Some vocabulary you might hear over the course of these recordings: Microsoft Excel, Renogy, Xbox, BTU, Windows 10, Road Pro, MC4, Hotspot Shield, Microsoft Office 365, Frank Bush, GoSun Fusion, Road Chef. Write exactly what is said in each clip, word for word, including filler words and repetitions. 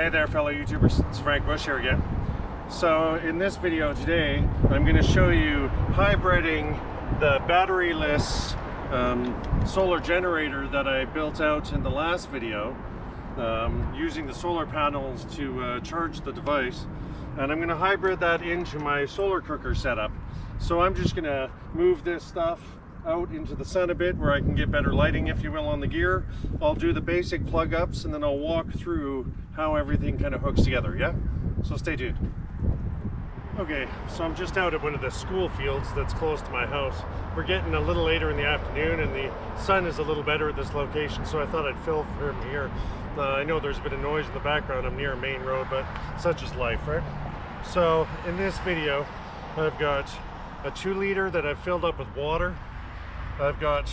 Hey there, fellow YouTubers, it's Frank Bush here again. So in this video today, I'm going to show you hybriding the batteryless um, solar generator that I built out in the last video, um, using the solar panels to uh, charge the device. And I'm going to hybrid that into my solar cooker setup. So I'm just going to move this stuff out into the sun a bit where I can get better lighting, if you will, on the gear. I'll do the basic plug-ups and then I'll walk through how everything kind of hooks together, yeah? So stay tuned. Okay, so I'm just out at one of the school fields that's close to my house. We're getting a little later in the afternoon and the sun is a little better at this location, so I thought I'd film from here. Uh, I know there's a bit of noise in the background, I'm near a main road, but such is life, right? So in this video, I've got a two liter that I've filled up with water. I've got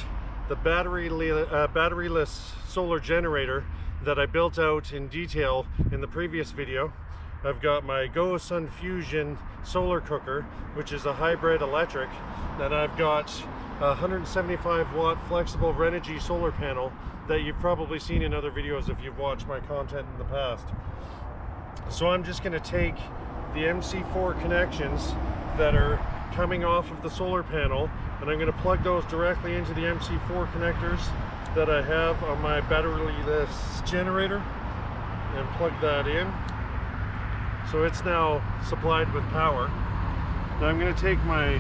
the battery uh, batteryless solar generator that I built out in detail in the previous video. I've got my GoSun Fusion solar cooker, which is a hybrid electric, and I've got a one hundred seventy-five watt flexible Renogy solar panel that you've probably seen in other videos if you've watched my content in the past. So I'm just going to take the M C four connections that are coming off of the solar panel, and I'm going to plug those directly into the M C four connectors that I have on my batteryless generator and plug that in. So it's now supplied with power. Now I'm going to take my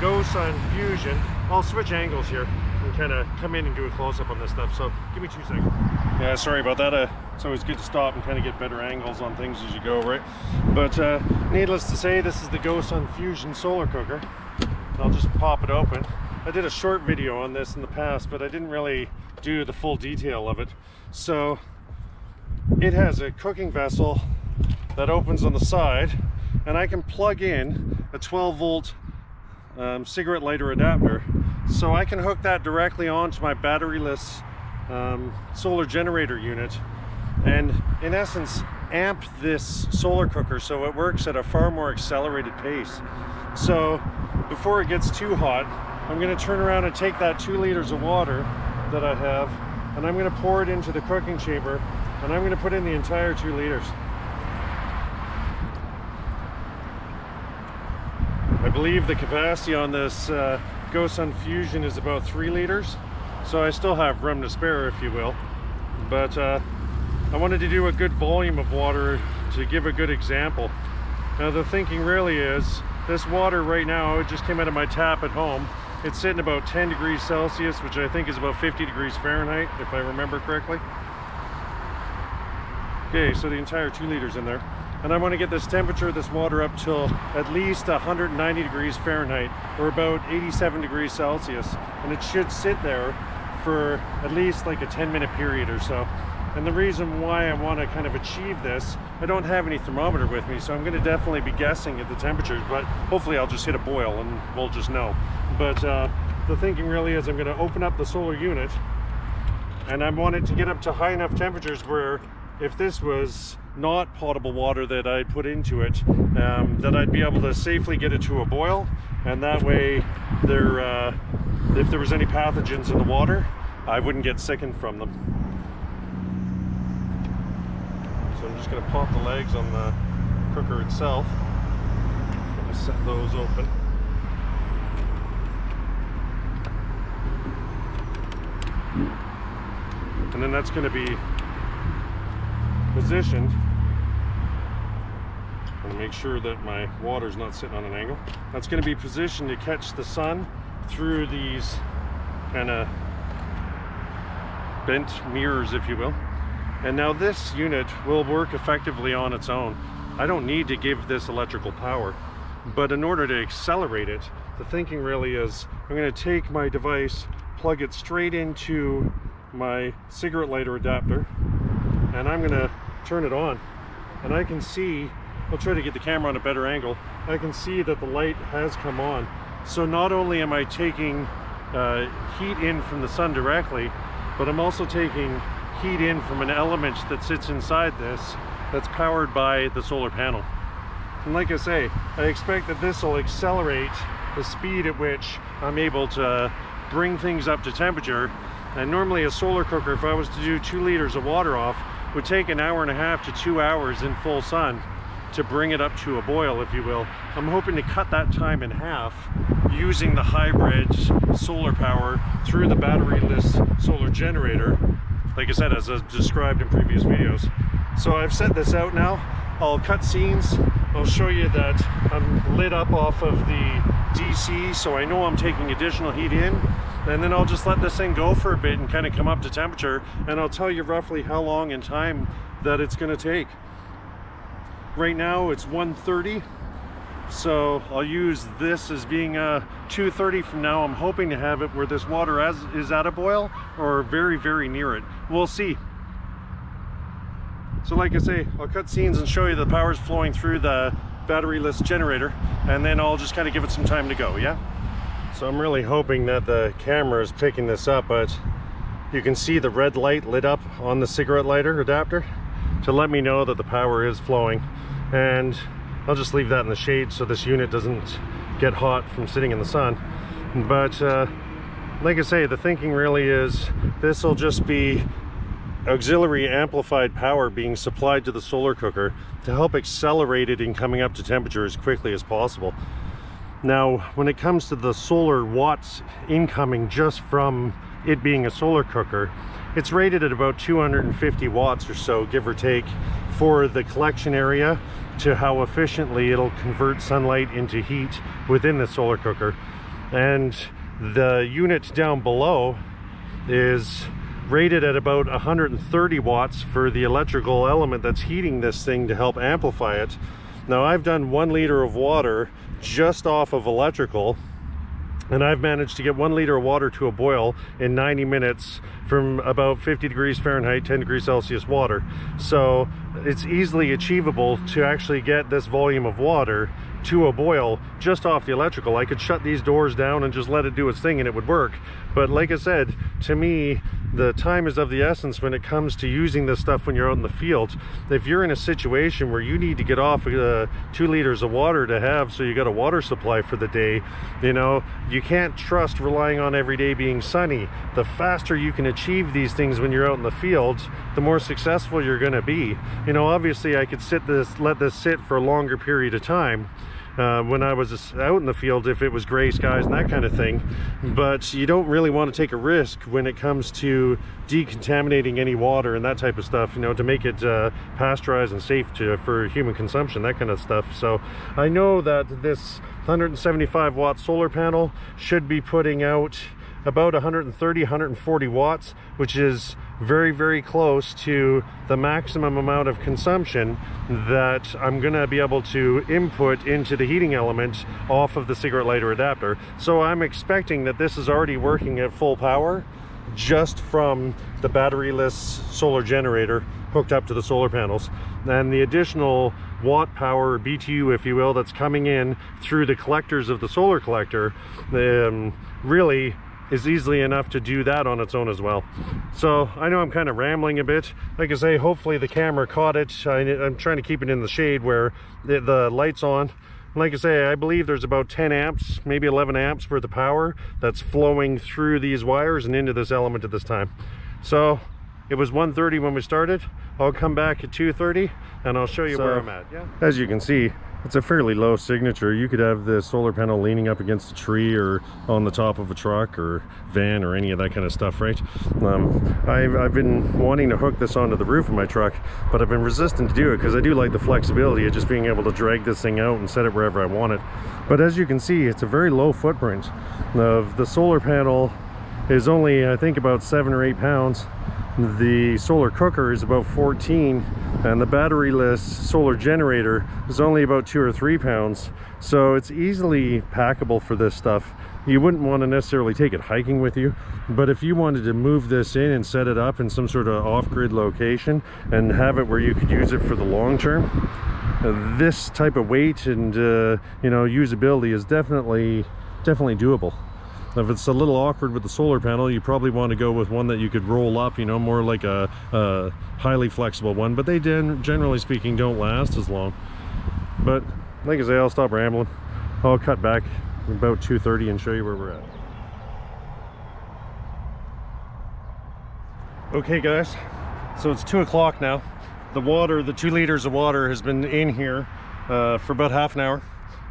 GoSun Fusion. I'll switch angles here and kind of come in and do a close-up on this stuff, so give me two seconds. Yeah, sorry about that. Uh, it's always good to stop and kind of get better angles on things as you go, right? But uh, needless to say, this is the GoSun Fusion solar cooker. I'll just pop it open. I did a short video on this in the past, but I didn't really do the full detail of it. So it has a cooking vessel that opens on the side, and I can plug in a twelve volt um, cigarette lighter adapter. So I can hook that directly onto my batteryless um, solar generator unit and in essence amp this solar cooker so it works at a far more accelerated pace. So before it gets too hot, I'm going to turn around and take that two liters of water that I have and I'm going to pour it into the cooking chamber, and I'm going to put in the entire two liters. I believe the capacity on this uh, GoSun Fusion is about three liters, so I still have room to spare, if you will. But uh, I wanted to do a good volume of water to give a good example. Now the thinking really is, this water right now, it just came out of my tap at home. It's sitting about ten degrees Celsius, which I think is about fifty degrees Fahrenheit, if I remember correctly. Okay, so the entire two liters in there. And I want to get this temperature of this water up till at least one hundred ninety degrees Fahrenheit, or about eighty-seven degrees Celsius. And it should sit there for at least like a ten minute period or so. And the reason why I want to kind of achieve this, I don't have any thermometer with me, so I'm going to definitely be guessing at the temperatures, but hopefully I'll just hit a boil and we'll just know. But uh, the thinking really is I'm going to open up the solar unit, and I want it to get up to high enough temperatures where if this was not potable water that I put into it, um, that I'd be able to safely get it to a boil, and that way there, uh, if there was any pathogens in the water, I wouldn't get sickened from them. So I'm just going to pop the legs on the cooker itself. I'm going to set those open. And then that's going to be positioned. I'm going to make sure that my water's not sitting on an angle. That's going to be positioned to catch the sun through these kind of bent mirrors, if you will. And now this unit will work effectively on its own. I don't need to give this electrical power, but in order to accelerate it, the thinking really is I'm going to take my device, plug it straight into my cigarette lighter adapter, and I'm going to turn it on. And I can see, I'll try to get the camera on a better angle, I can see that the light has come on. So not only am I taking uh, heat in from the sun directly, but I'm also taking heat in from an element that sits inside this that's powered by the solar panel. And like I say, I expect that this will accelerate the speed at which I'm able to bring things up to temperature. And normally a solar cooker, if I was to do two liters of water off, would take an hour and a half to two hours in full sun to bring it up to a boil, if you will. I'm hoping to cut that time in half using the hybrid solar power through the batteryless solar generator, like I said, as I've described in previous videos. So I've set this out now. I'll cut scenes. I'll show you that I'm lit up off of the D C, so I know I'm taking additional heat in, and then I'll just let this thing go for a bit and kind of come up to temperature, and I'll tell you roughly how long in time that it's going to take. Right now it's one thirty, so I'll use this as being uh, two thirty from now. I'm hoping to have it where this water as, is at a boil or very, very near it. We'll see. So like I say, I'll cut scenes and show you the power's flowing through the batteryless generator, and then I'll just kind of give it some time to go, yeah? So I'm really hoping that the camera is picking this up, but you can see the red light lit up on the cigarette lighter adapter to let me know that the power is flowing. And I'll just leave that in the shade so this unit doesn't get hot from sitting in the sun. But uh, like I say, the thinking really is this will just be auxiliary amplified power being supplied to the solar cooker to help accelerate it in coming up to temperature as quickly as possible. Now, when it comes to the solar watts incoming just from it being a solar cooker, it's rated at about two hundred fifty watts or so, give or take, for the collection area to how efficiently it'll convert sunlight into heat within the solar cooker. And the unit down below is rated at about one hundred thirty watts for the electrical element that's heating this thing to help amplify it. Now, I've done one liter of water just off of electrical, and I've managed to get one liter of water to a boil in ninety minutes from about fifty degrees Fahrenheit, ten degrees Celsius water. So it's easily achievable to actually get this volume of water to a boil just off the electrical. I could shut these doors down and just let it do its thing and it would work. But like I said, to me, the time is of the essence when it comes to using this stuff when you're out in the field. If you're in a situation where you need to get off uh, two liters of water to have, so you got a water supply for the day, you know, you can't trust relying on every day being sunny. The faster you can achieve these things when you're out in the field, the more successful you're going to be. You know, obviously I could sit this, let this sit for a longer period of time. Uh, when I was out in the field, if it was gray skies and that kind of thing, but you don't really want to take a risk when it comes to decontaminating any water and that type of stuff, you know, to make it uh, pasteurized and safe to, for human consumption, that kind of stuff. So I know that this one hundred seventy-five watt solar panel should be putting out about one hundred thirty, one hundred forty watts, which is very, very close to the maximum amount of consumption that I'm gonna be able to input into the heating element off of the cigarette lighter adapter. So I'm expecting that this is already working at full power just from the batteryless solar generator hooked up to the solar panels. And the additional watt power, or B T U if you will, that's coming in through the collectors of the solar collector um, really is easily enough to do that on its own as well. So I know I'm kind of rambling a bit. Like I say, hopefully the camera caught it. I, I'm trying to keep it in the shade where the, the light's on. Like I say, I believe there's about ten amps, maybe eleven amps worth of power that's flowing through these wires and into this element at this time. So it was one thirty when we started. I'll come back at two thirty and I'll show you so, where I'm at. Yeah. As you can see, it's a fairly low signature. You could have the solar panel leaning up against a tree or on the top of a truck or van or any of that kind of stuff, right? Um, I've, I've been wanting to hook this onto the roof of my truck, but I've been resistant to do it because I do like the flexibility of just being able to drag this thing out and set it wherever I want it. But as you can see, it's a very low footprint. Of the solar panel is only, I think, about seven or eight pounds. The solar cooker is about fourteen, and the batteryless solar generator is only about two or three pounds. So it's easily packable for this stuff. You wouldn't want to necessarily take it hiking with you, but if you wanted to move this in and set it up in some sort of off-grid location and have it where you could use it for the long term, this type of weight and uh, you know, usability is definitely definitely doable. If it's a little awkward with the solar panel, you probably want to go with one that you could roll up, you know, more like a, a highly flexible one. But they, generally speaking, don't last as long. But like I say, I'll stop rambling. I'll cut back about two thirty and show you where we're at. Okay, guys. So it's two o'clock now. The water, the two liters of water has been in here uh, for about half an hour.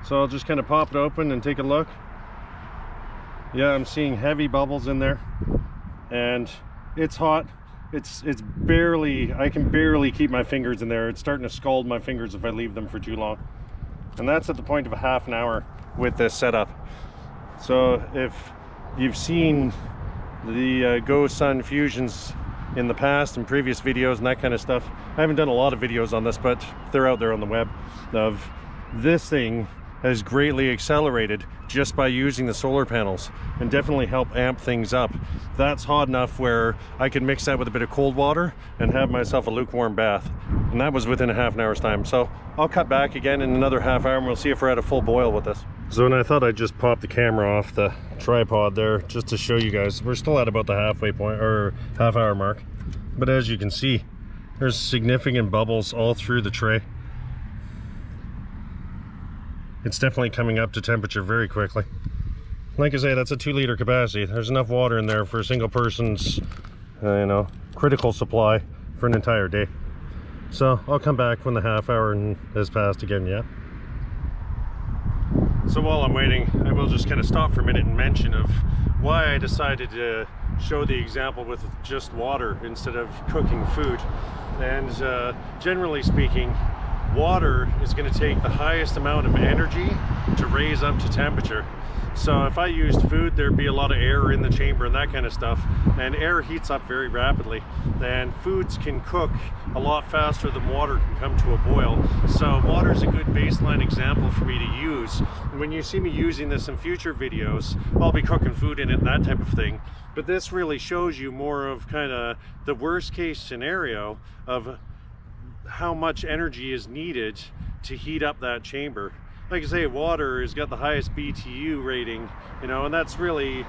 So I'll just kind of pop it open and take a look. Yeah, I'm seeing heavy bubbles in there and it's hot. It's it's barely, I can barely keep my fingers in there. It's starting to scald my fingers if I leave them for too long. And that's at the point of a half an hour with this setup. So if you've seen the uh, GoSun Fusions in the past and previous videos and that kind of stuff, I haven't done a lot of videos on this, but they're out there on the web. Of this thing has greatly accelerated just by using the solar panels and definitely help amp things up. That's hot enough where I could mix that with a bit of cold water and have myself a lukewarm bath. And that was within a half an hour's time. So I'll cut back again in another half hour and we'll see if we're at a full boil with this. So and I thought I'd just pop the camera off the tripod there just to show you guys. We're still at about the halfway point or half hour mark. But as you can see, there's significant bubbles all through the tray. It's definitely coming up to temperature very quickly. Like I say, that's a two liter capacity. There's enough water in there for a single person's, uh, you know, critical supply for an entire day. So I'll come back when the half hour has passed again, yeah. So while I'm waiting, I will just kind of stop for a minute and mention of why I decided to show the example with just water instead of cooking food. And uh, generally speaking, water is going to take the highest amount of energy to raise up to temperature. So if I used food, there'd be a lot of air in the chamber and that kind of stuff, and air heats up very rapidly, and foods can cook a lot faster than water can come to a boil. So water is a good baseline example for me to use. When you see me using this in future videos, I'll be cooking food in it and that type of thing, but this really shows you more of kind of the worst case scenario of how much energy is needed to heat up that chamber. Like I say, water has got the highest B T U rating, you know, and that's really,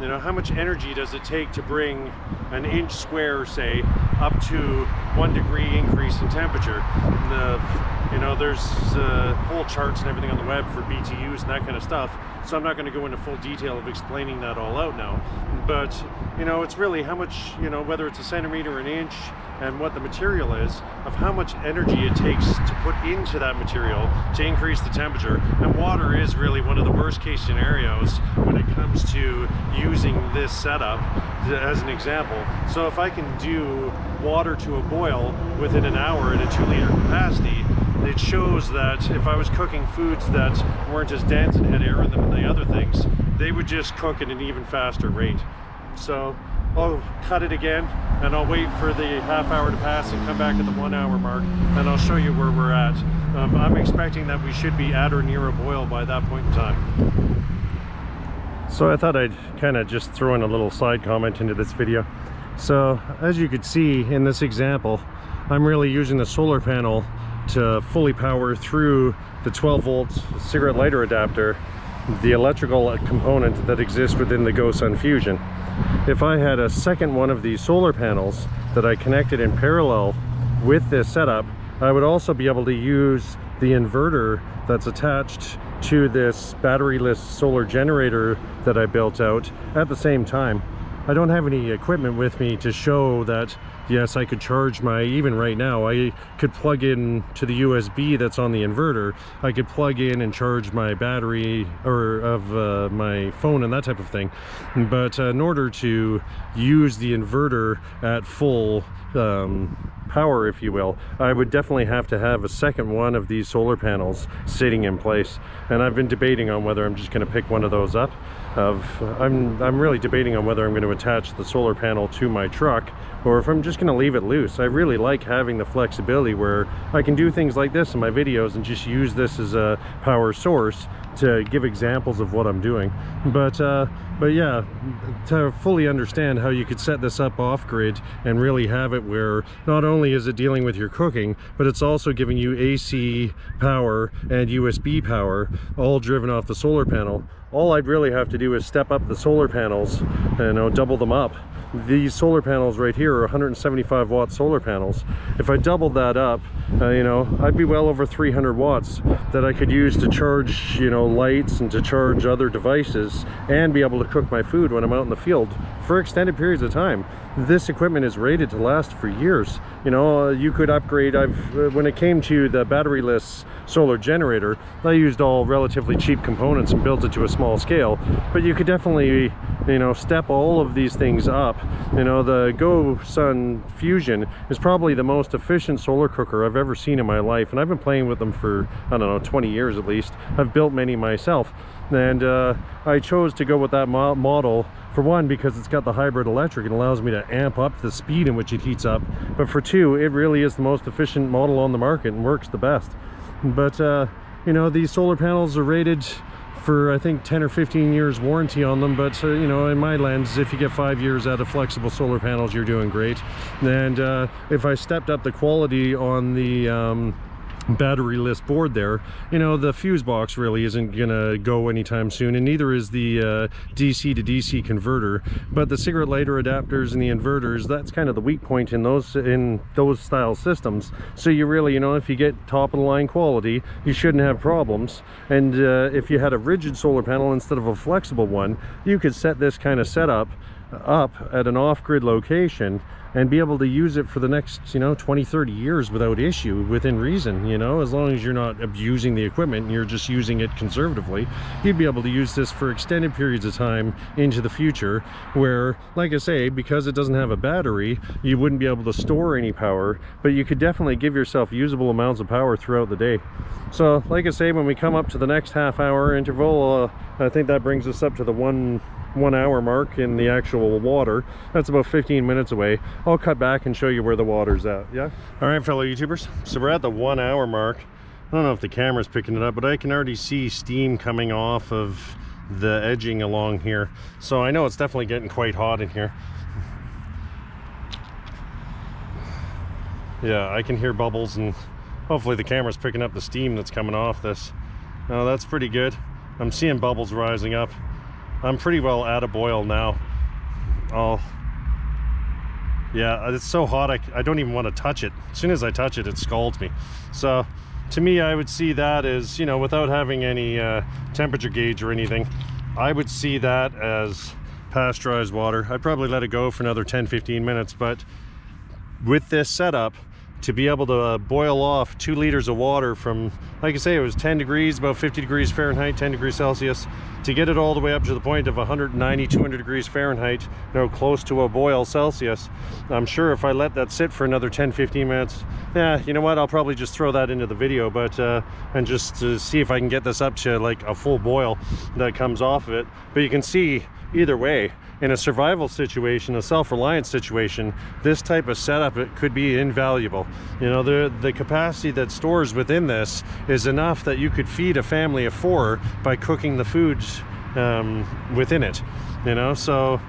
you know, how much energy does it take to bring an inch square, say, up to one degree increase in temperature. And the, you know, there's uh, whole charts and everything on the web for B T Us and that kind of stuff. So I'm not going to go into full detail of explaining that all out now. But, you know, it's really how much, you know, whether it's a centimeter or an inch, and what the material is, of how much energy it takes to put into that material to increase the temperature. And water is really one of the worst case scenarios when it comes to using this setup as an example. So if I can do water to a boil within an hour in a two liter capacity, it shows that if I was cooking foods that weren't as dense and had air in them and the other things, they would just cook at an even faster rate. So I'll cut it again and I'll wait for the half hour to pass and come back at the one hour mark and I'll show you where we're at. Um, I'm expecting that we should be at or near a boil by that point in time. So I thought I'd kind of just throw in a little side comment into this video. So as you could see in this example, I'm really using the solar panel to fully power through the twelve volt cigarette lighter adapter, the electrical component that exists within the GoSun Fusion. If I had a second one of these solar panels that I connected in parallel with this setup, I would also be able to use the inverter that's attached to this batteryless solar generator that I built out at the same time. I don't have any equipment with me to show that, yes, I could charge my, even right now, I could plug in to the U S B that's on the inverter. I could plug in and charge my battery or of uh, my phone and that type of thing. But uh, in order to use the inverter at full um, power, if you will, I would definitely have to have a second one of these solar panels sitting in place. And I've been debating on whether I'm just going to pick one of those up. Of, I'm, I'm really debating on whether I'm going to attach the solar panel to my truck or if I'm just going to leave it loose. I really like having the flexibility where I can do things like this in my videos and just use this as a power source to give examples of what I'm doing. But uh, but yeah, to fully understand how you could set this up off-grid and really have it where not only is it dealing with your cooking, but it's also giving you A C power and U S B power, all driven off the solar panel. All I'd really have to do is step up the solar panels, you know, double them up. These solar panels right here are one hundred seventy-five watt solar panels. If I doubled that up, uh, you know, I'd be well over three hundred watts that I could use to charge, you know, know, lights and to charge other devices and be able to cook my food when I'm out in the field for extended periods of time. This equipment is rated to last for years. You know, you could upgrade. I've when it came to the batteryless solar generator, I used all relatively cheap components and built it to a small scale, but you could definitely, you know, step all of these things up. You know, the GoSun Fusion is probably the most efficient solar cooker I've ever seen in my life, and I've been playing with them for, I don't know, twenty years at least. I've built many myself, and uh, I chose to go with that mo model for one, because it's got the hybrid electric and allows me to amp up the speed in which it heats up, but for two, it really is the most efficient model on the market and works the best. But uh, you know, these solar panels are rated for, I think, ten or fifteen years warranty on them, but uh, you know, in my lens, if you get five years out of flexible solar panels, you're doing great. And uh, if I stepped up the quality on the um, battery-less board there, you know, the fuse box really isn't gonna go anytime soon, and neither is the uh, D C to D C converter. But the cigarette lighter adapters and the inverters, that's kind of the weak point in those in those style systems. So you really, you know, if you get top of the line quality, you shouldn't have problems. And uh, if you had a rigid solar panel instead of a flexible one, you could set this kind of setup up at an off-grid location and be able to use it for the next, you know, twenty, thirty years without issue, within reason, you know, as long as you're not abusing the equipment and you're just using it conservatively. You'd be able to use this for extended periods of time into the future, where, like I say, because it doesn't have a battery, you wouldn't be able to store any power, but you could definitely give yourself usable amounts of power throughout the day. So, like I say, when we come up to the next half hour interval, uh, I think that brings us up to the one one hour mark in the actual water. That's about fifteen minutes away. I'll cut back and show you where the water's at. Yeah, all right, fellow YouTubers, so we're at the one hour mark. I don't know if the camera's picking it up, but I can already see steam coming off of the edging along here, so I know it's definitely getting quite hot in here. Yeah, I can hear bubbles, and hopefully the camera's picking up the steam that's coming off this. Oh, that's pretty good. I'm seeing bubbles rising up. I'm pretty well out of boil now. Oh, yeah, it's so hot, I, I don't even want to touch it. As soon as I touch it, it scalds me. So, to me, I would see that as, you know, without having any uh, temperature gauge or anything, I would see that as pasteurized water. I'd probably let it go for another ten, fifteen minutes, but with this setup, to be able to uh, boil off two liters of water from, like I say, it was ten degrees, about fifty degrees Fahrenheit, ten degrees Celsius, to get it all the way up to the point of one ninety, two hundred degrees Fahrenheit, you know, close to a boil Celsius. I'm sure if I let that sit for another ten, fifteen minutes, yeah, you know what, I'll probably just throw that into the video, but, uh, and just to see if I can get this up to like a full boil that comes off of it. But you can see, either way, in a survival situation, a self-reliance situation, this type of setup, it could be invaluable. You know, the the capacity that stores within this is enough that you could feed a family of four by cooking the foods um, within it, you know. So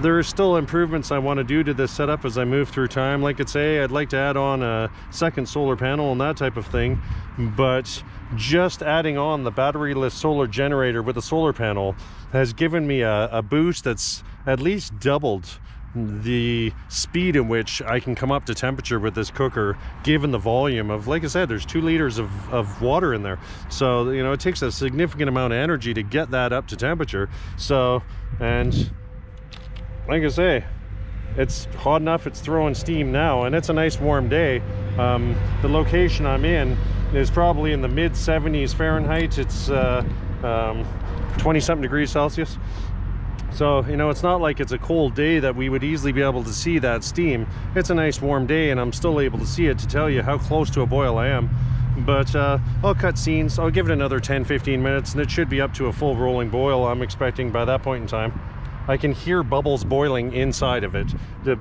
there are still improvements I want to do to this setup as I move through time. Like I say, I'd like to add on a second solar panel and that type of thing, but just adding on the batteryless solar generator with the solar panel has given me a, a boost that's at least doubled the speed in which I can come up to temperature with this cooker, given the volume of, like I said, there's two liters of, of water in there. So, you know, it takes a significant amount of energy to get that up to temperature. So, and like I say, it's hot enough, it's throwing steam now, and it's a nice warm day. Um, the location I'm in is probably in the mid seventies Fahrenheit. It's uh, um, twenty something degrees Celsius. So, you know, it's not like it's a cold day that we would easily be able to see that steam. It's a nice warm day, and I'm still able to see it to tell you how close to a boil I am. But uh, I'll cut scenes. I'll give it another ten, fifteen minutes, and it should be up to a full rolling boil, I'm expecting, by that point in time. I can hear bubbles boiling inside of it,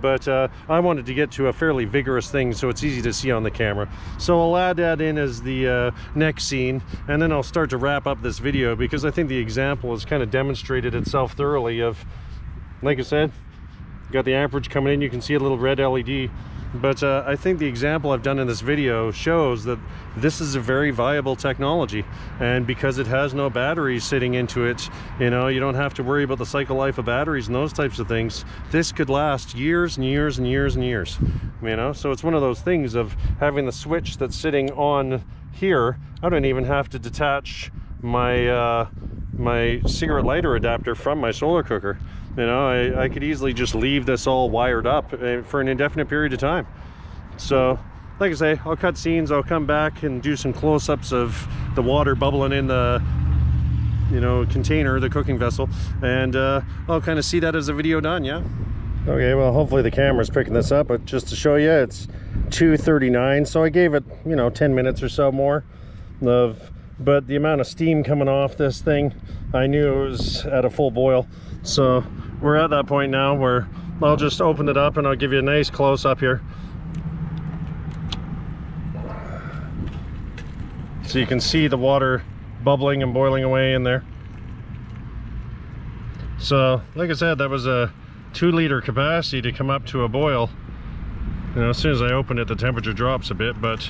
but uh, I wanted to get to a fairly vigorous thing so it's easy to see on the camera. So I'll add that in as the uh, next scene, and then I'll start to wrap up this video, because I think the example has kind of demonstrated itself thoroughly of, like I said, got the amperage coming in, you can see a little red L E D. But uh, I think the example I've done in this video shows that this is a very viable technology, and because it has no batteries sitting into it, you know, you don't have to worry about the cycle life of batteries and those types of things. This could last years and years and years and years, you know. So it's one of those things of having the switch that's sitting on here. I don't even have to detach my uh, my cigarette lighter adapter from my solar cooker. You know, I, I could easily just leave this all wired up for an indefinite period of time. So, like I say, I'll cut scenes, I'll come back and do some close-ups of the water bubbling in the, you know, container, the cooking vessel, and uh, I'll kind of see that as a video done, yeah? Okay, well, hopefully the camera's picking this up, but just to show you, it's two thirty-nine, so I gave it, you know, ten minutes or so more of, but the amount of steam coming off this thing, I knew it was at a full boil. So we're at that point now where I'll just open it up and I'll give you a nice close-up here. So you can see the water bubbling and boiling away in there. So, like I said, that was a two liter capacity to come up to a boil. You know, as soon as I open it, the temperature drops a bit, but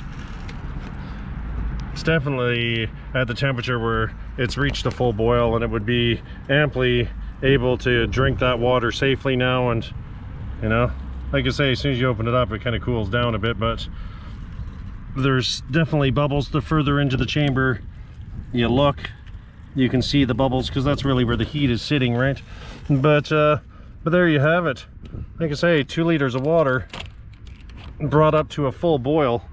it's definitely at the temperature where it's reached a full boil, and it would be amply able to drink that water safely now. And, you know, like I say, as soon as you open it up, it kind of cools down a bit, but there's definitely bubbles. The further into the chamber you look, you can see the bubbles, because that's really where the heat is sitting, right? But uh but there you have it. Like I say, two liters of water brought up to a full boil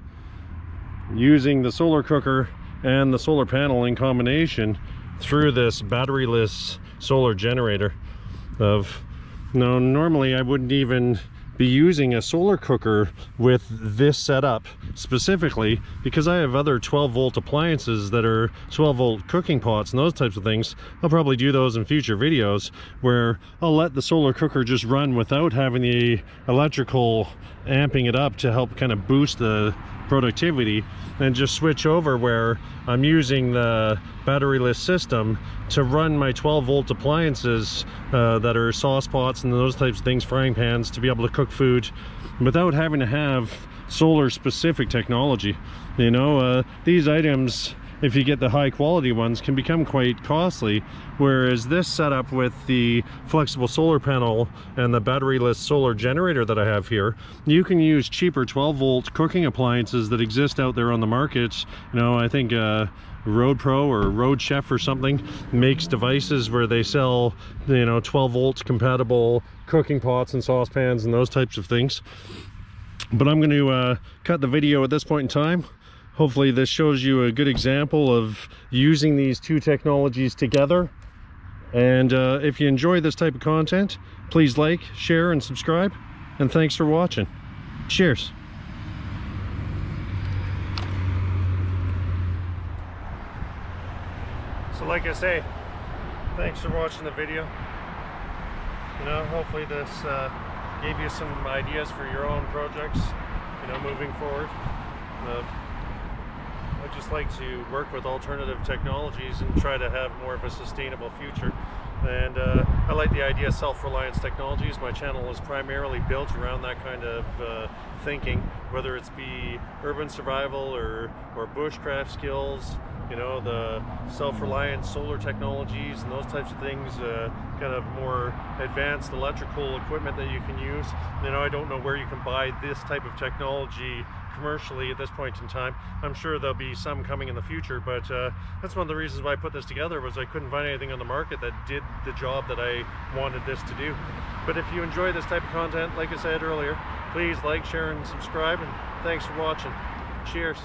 using the solar cooker and the solar panel in combination through this batteryless solar generator. Of now, normally I wouldn't even be using a solar cooker with this setup specifically, because I have other twelve volt appliances that are twelve volt cooking pots and those types of things. I'll probably do those in future videos where I'll let the solar cooker just run without having the electrical amping it up to help kind of boost the productivity, and just switch over where I'm using the batteryless system to run my twelve volt appliances uh, that are sauce pots and those types of things, frying pans, to be able to cook food without having to have solar specific technology. You know, uh, these items, if you get the high quality ones, can become quite costly, whereas this setup with the flexible solar panel and the batteryless solar generator that I have here, you can use cheaper twelve volt cooking appliances that exist out there on the markets. You know, I think uh, Road Pro or Road Chef or something makes devices where they sell, you know, twelve volt compatible cooking pots and saucepans and those types of things. But I'm going to uh, cut the video at this point in time. Hopefully this shows you a good example of using these two technologies together. And uh, if you enjoy this type of content, please like, share, and subscribe. And thanks for watching. Cheers. So like I say, thanks for watching the video. You know, hopefully this uh, gave you some ideas for your own projects, you know, moving forward. Uh, I just like to work with alternative technologies and try to have more of a sustainable future. And uh, I like the idea of self-reliance technologies. My channel is primarily built around that kind of uh, thinking, whether it's be urban survival or, or bushcraft skills, you know, the self-reliance solar technologies and those types of things, uh, kind of more advanced electrical equipment that you can use. You know, I don't know where you can buy this type of technology commercially at this point in time. I'm sure there'll be some coming in the future, but uh, that's one of the reasons why I put this together, was I couldn't find anything on the market that did the job that I wanted this to do. But if you enjoy this type of content, like I said earlier, please like, share, and subscribe, and thanks for watching. Cheers.